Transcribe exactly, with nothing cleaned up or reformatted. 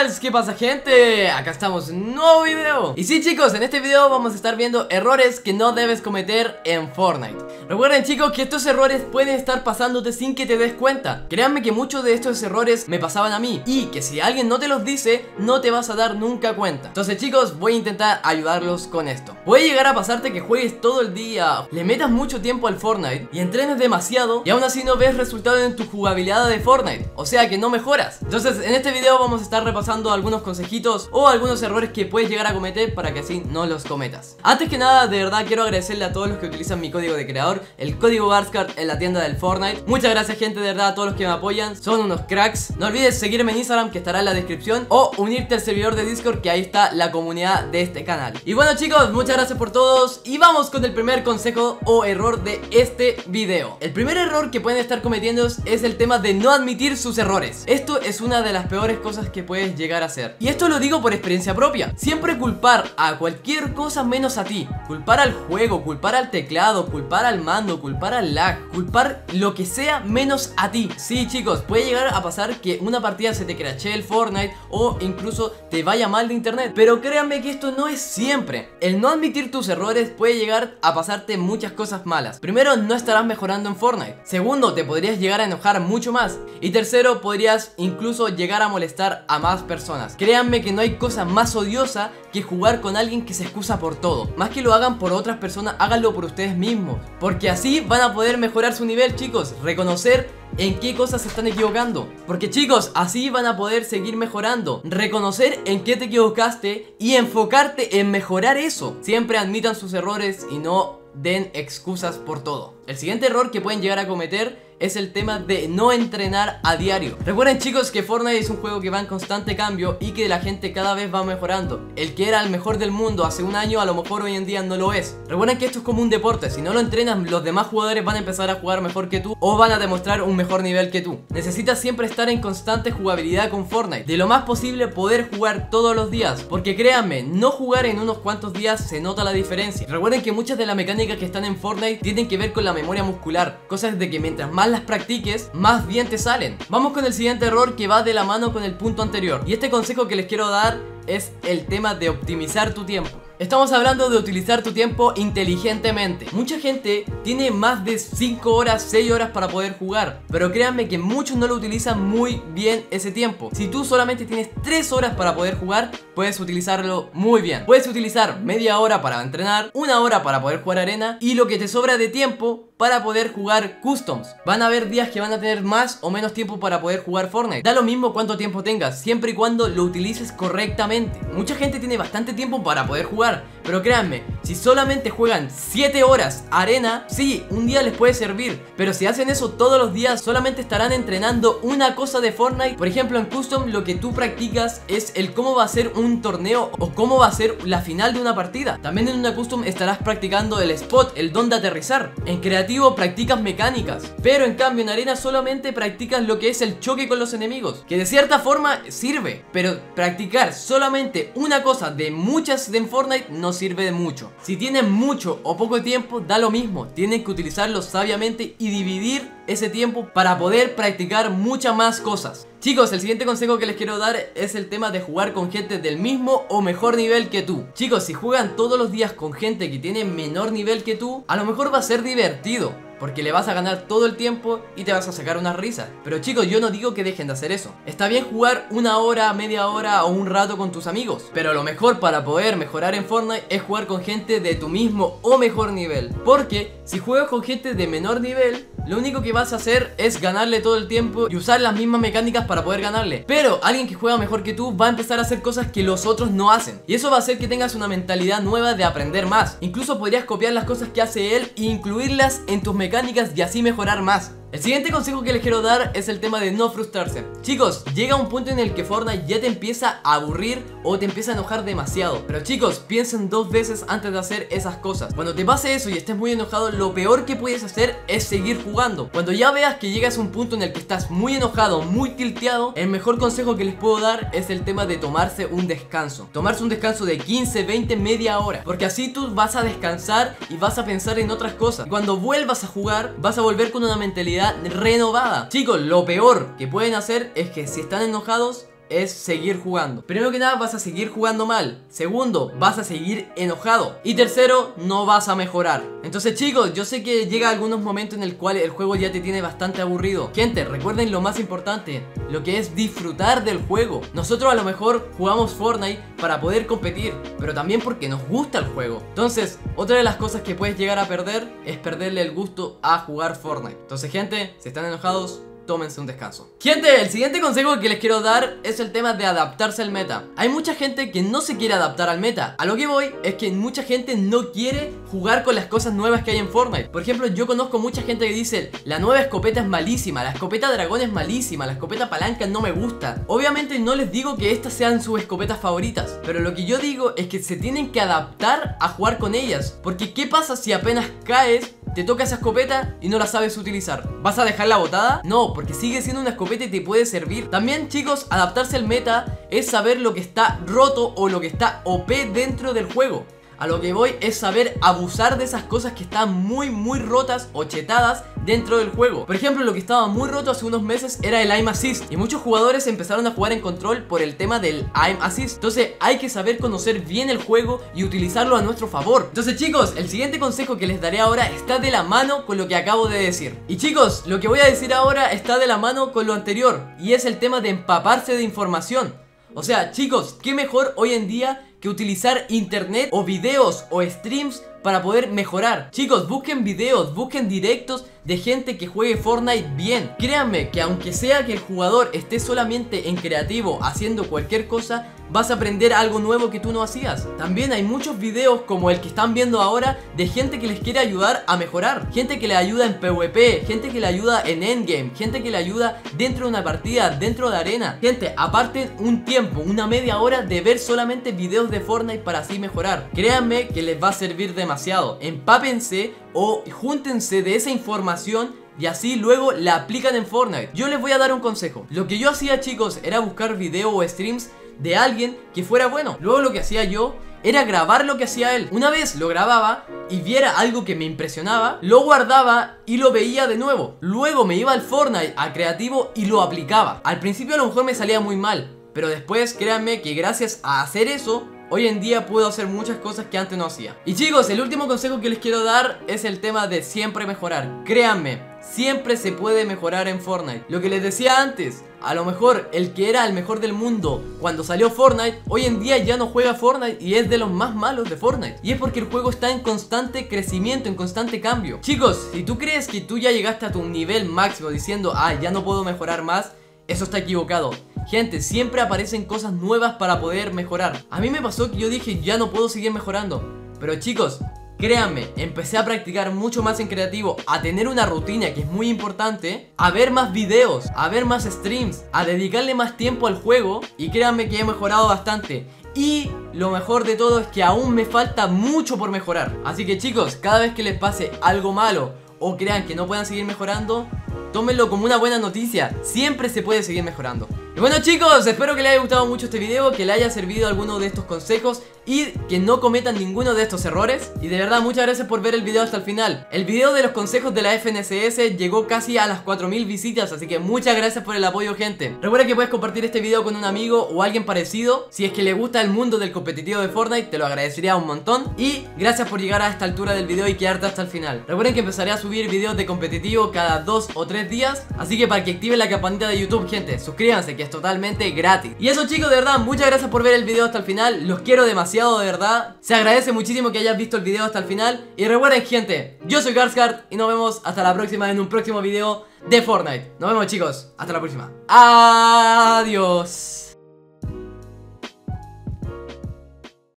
Gals, ¿qué pasa, gente? Acá estamos, nuevo video. Y sí, chicos, en este video vamos a estar viendo errores que no debes cometer en Fortnite. Recuerden, chicos, que estos errores pueden estar pasándote sin que te des cuenta. Créanme que muchos de estos errores me pasaban a mí, y que si alguien no te los dice, no te vas a dar nunca cuenta. Entonces, chicos, voy a intentar ayudarlos con esto. Puede llegar a pasarte que juegues todo el día, le metas mucho tiempo al Fortnite y entrenes demasiado, y aún así no ves resultado en tu jugabilidad de Fortnite, o sea que no mejoras. Entonces, en este video vamos a estar repasando algunos consejitos o algunos errores que puedes llegar a cometer para que así no los cometas. Antes que nada, de verdad quiero agradecerle a todos los que utilizan mi código de creador, el código Garskart, en la tienda del Fortnite. Muchas gracias, gente, de verdad, a todos los que me apoyan, son unos cracks. No olvides seguirme en Instagram, que estará en la descripción, o unirte al servidor de Discord, que ahí está la comunidad de este canal. Y bueno, chicos, muchas gracias por todos, y vamos con el primer consejo o error de este video. El primer error que pueden estar cometiendo es el tema de no admitir sus errores. Esto es una de las peores cosas que puedes llegar a hacer, y esto lo digo por experiencia propia. Siempre culpar a cualquier cosa menos a ti. Culpar al juego, culpar al teclado, culpar al mando, culpar al lag, culpar lo que sea menos a ti. Sí, chicos, puede llegar a pasar que una partida se te crashee el Fortnite, o incluso te vaya mal de internet, pero créanme que esto no es siempre. El no admitir tus errores puede llegar a pasarte muchas cosas malas. Primero, no estarás mejorando en Fortnite. Segundo, te podrías llegar a enojar mucho más. Y tercero, podrías incluso llegar a molestar a más personas. Créanme que no hay cosa más odiosa que jugar con alguien que se excusa por todo. Más que lo hagan por otras personas, háganlo por ustedes mismos, porque así van a poder mejorar su nivel, chicos. Reconocer en qué cosas se están equivocando, porque, chicos, así van a poder seguir mejorando. Reconocer en qué te equivocaste y enfocarte en mejorar eso. Siempre admitan sus errores y no den excusas por todo. El siguiente error que pueden llegar a cometer es el tema de no entrenar a diario. Recuerden, chicos, que Fortnite es un juego que va en constante cambio y que la gente cada vez va mejorando. El que era el mejor del mundo hace un año, a lo mejor hoy en día no lo es. Recuerden que esto es como un deporte. Si no lo entrenas, los demás jugadores van a empezar a jugar mejor que tú, o van a demostrar un mejor nivel que tú. Necesitas siempre estar en constante jugabilidad con Fortnite. De lo más posible poder jugar todos los días, porque créanme, no jugar en unos cuantos días se nota la diferencia. Recuerden que muchas de las mecánicas que están en Fortnite tienen que ver con la memoria muscular, cosas de que mientras más las practiques, más bien te salen. Vamos con el siguiente error, que va de la mano con el punto anterior, y este consejo que les quiero dar es el tema de optimizar tu tiempo. Estamos hablando de utilizar tu tiempo inteligentemente. Mucha gente tiene más de cinco horas, seis horas para poder jugar, pero créanme que muchos no lo utilizan muy bien ese tiempo. Si tú solamente tienes tres horas para poder jugar, puedes utilizarlo muy bien. Puedes utilizar media hora para entrenar, una hora para poder jugar arena, y lo que te sobra de tiempo para poder jugar customs. Van a haber días que van a tener más o menos tiempo para poder jugar Fortnite. Da lo mismo cuánto tiempo tengas, siempre y cuando lo utilices correctamente. Mucha gente tiene bastante tiempo para poder jugar, pero créanme, si solamente juegan siete horas arena, sí, un día les puede servir, pero si hacen eso todos los días, solamente estarán entrenando una cosa de Fortnite. Por ejemplo, en Custom lo que tú practicas es el cómo va a ser un torneo o cómo va a ser la final de una partida. También en una Custom estarás practicando el spot, el don de aterrizar. En Creativo practicas mecánicas, pero en cambio en arena solamente practicas lo que es el choque con los enemigos, que de cierta forma sirve, pero practicar solamente una cosa de muchas de Fortnite no sirve de mucho. Si tienen mucho o poco tiempo, da lo mismo. Tienen que utilizarlo sabiamente y dividir ese tiempo para poder practicar muchas más cosas. Chicos, el siguiente consejo que les quiero dar es el tema de jugar con gente del mismo o mejor nivel que tú. Chicos, si juegan todos los días con gente que tiene menor nivel que tú, a lo mejor va a ser divertido, porque le vas a ganar todo el tiempo y te vas a sacar unas risas. Pero, chicos, yo no digo que dejen de hacer eso. Está bien jugar una hora, media hora o un rato con tus amigos, pero lo mejor para poder mejorar en Fortnite es jugar con gente de tu mismo o mejor nivel, porque si juegas con gente de menor nivel, lo único que vas a hacer es ganarle todo el tiempo y usar las mismas mecánicas para poder ganarle. Pero alguien que juega mejor que tú va a empezar a hacer cosas que los otros no hacen, y eso va a hacer que tengas una mentalidad nueva de aprender más. Incluso podrías copiar las cosas que hace él e incluirlas en tus mecánicas mecánicas y así mejorar más. El siguiente consejo que les quiero dar es el tema de no frustrarse. Chicos, llega un punto en el que Fortnite ya te empieza a aburrir o te empieza a enojar demasiado, pero, chicos, piensen dos veces antes de hacer esas cosas. Cuando te pase eso y estés muy enojado, lo peor que puedes hacer es seguir jugando. Cuando ya veas que llegas a un punto en el que estás muy enojado, muy tilteado, el mejor consejo que les puedo dar es el tema de tomarse un descanso. Tomarse un descanso de quince, veinte, media hora, porque así tú vas a descansar y vas a pensar en otras cosas. Cuando vuelvas a jugar, vas a volver con una mentalidad renovada. Chicos, lo peor que pueden hacer es que si están enojados, es seguir jugando. Primero que nada, vas a seguir jugando mal. Segundo, vas a seguir enojado. Y tercero, no vas a mejorar. Entonces, chicos, yo sé que llega algunos momentos en el cual el juego ya te tiene bastante aburrido. Gente, recuerden lo más importante, lo que es disfrutar del juego. Nosotros a lo mejor jugamos Fortnite para poder competir, pero también porque nos gusta el juego. Entonces, otra de las cosas que puedes llegar a perder es perderle el gusto a jugar Fortnite. Entonces, gente, si están enojados, tómense un descanso. Gente, el siguiente consejo que les quiero dar es el tema de adaptarse al meta. Hay mucha gente que no se quiere adaptar al meta. A lo que voy es que mucha gente no quiere jugar con las cosas nuevas que hay en Fortnite. Por ejemplo, yo conozco mucha gente que dice: la nueva escopeta es malísima, la escopeta dragón es malísima, la escopeta palanca no me gusta. Obviamente no les digo que estas sean sus escopetas favoritas, pero lo que yo digo es que se tienen que adaptar a jugar con ellas. Porque ¿qué pasa si apenas caes, te toca esa escopeta y no la sabes utilizar? ¿Vas a dejarla botada? No, porque sigue siendo una escopeta y te puede servir. También, chicos, adaptarse al meta es saber lo que está roto o lo que está O P dentro del juego. A lo que voy es saber abusar de esas cosas que están muy muy rotas o chetadas dentro del juego. Por ejemplo, lo que estaba muy roto hace unos meses era el aim assist, y muchos jugadores empezaron a jugar en control por el tema del aim assist. Entonces hay que saber conocer bien el juego y utilizarlo a nuestro favor. Entonces, chicos, el siguiente consejo que les daré ahora está de la mano con lo que acabo de decir. Y, chicos, lo que voy a decir ahora está de la mano con lo anterior, y es el tema de empaparse de información. O sea, chicos, qué mejor hoy en día que utilizar internet o videos o streams para poder mejorar. Chicos, busquen videos, busquen directos de gente que juegue Fortnite bien. Créanme que aunque sea que el jugador esté solamente en creativo haciendo cualquier cosa, vas a aprender algo nuevo que tú no hacías. También hay muchos videos como el que están viendo ahora de gente que les quiere ayudar a mejorar. Gente que le ayuda en PvP, gente que le ayuda en endgame, gente que le ayuda dentro de una partida, dentro de arena. Gente, aparten un tiempo, una media hora de ver solamente videos de Fortnite para así mejorar. Créanme que les va a servir demasiado. Empápense o júntense de esa información y así luego la aplican en Fortnite. Yo les voy a dar un consejo. Lo que yo hacía, chicos, era buscar videos o streams de alguien que fuera bueno. Luego lo que hacía yo era grabar lo que hacía él. Una vez lo grababa y viera algo que me impresionaba, lo guardaba y lo veía de nuevo. Luego me iba al Fortnite, a creativo, y lo aplicaba. Al principio a lo mejor me salía muy mal, pero después créanme que gracias a hacer eso, hoy en día puedo hacer muchas cosas que antes no hacía. Y, chicos, el último consejo que les quiero dar es el tema de siempre mejorar. Créanme, siempre se puede mejorar en Fortnite. Lo que les decía antes, a lo mejor el que era el mejor del mundo cuando salió Fortnite, hoy en día ya no juega Fortnite y es de los más malos de Fortnite. Y es porque el juego está en constante crecimiento, en constante cambio. Chicos, si tú crees que tú ya llegaste a tu nivel máximo diciendo: ah, ya no puedo mejorar más, eso está equivocado. Gente, siempre aparecen cosas nuevas para poder mejorar. A mí me pasó que yo dije: ya no puedo seguir mejorando. Pero, chicos, créanme, empecé a practicar mucho más en creativo, a tener una rutina, que es muy importante, a ver más videos, a ver más streams, a dedicarle más tiempo al juego, y créanme que he mejorado bastante. Y lo mejor de todo es que aún me falta mucho por mejorar. Así que, chicos, cada vez que les pase algo malo o crean que no puedan seguir mejorando, tómenlo como una buena noticia. Siempre se puede seguir mejorando. Y bueno, chicos, espero que les haya gustado mucho este video, que les haya servido alguno de estos consejos y que no cometan ninguno de estos errores. Y de verdad, muchas gracias por ver el video hasta el final. El video de los consejos de la F N C S llegó casi a las cuatro mil visitas, así que muchas gracias por el apoyo, gente. Recuerda que puedes compartir este video con un amigo o alguien parecido. Si es que le gusta el mundo del competitivo de Fortnite, te lo agradecería un montón. Y gracias por llegar a esta altura del video y quedarte hasta el final. Recuerden que empezaré a subir videos de competitivo cada dos o tres días, así que para que activen la campanita de YouTube, gente, suscríbanse, que es totalmente gratis. Y eso, chicos, de verdad, muchas gracias por ver el video hasta el final. Los quiero demasiado, de verdad. Se agradece muchísimo que hayas visto el video hasta el final. Y recuerden, gente, yo soy Garskart y nos vemos hasta la próxima en un próximo video de Fortnite. Nos vemos, chicos, hasta la próxima. Adiós.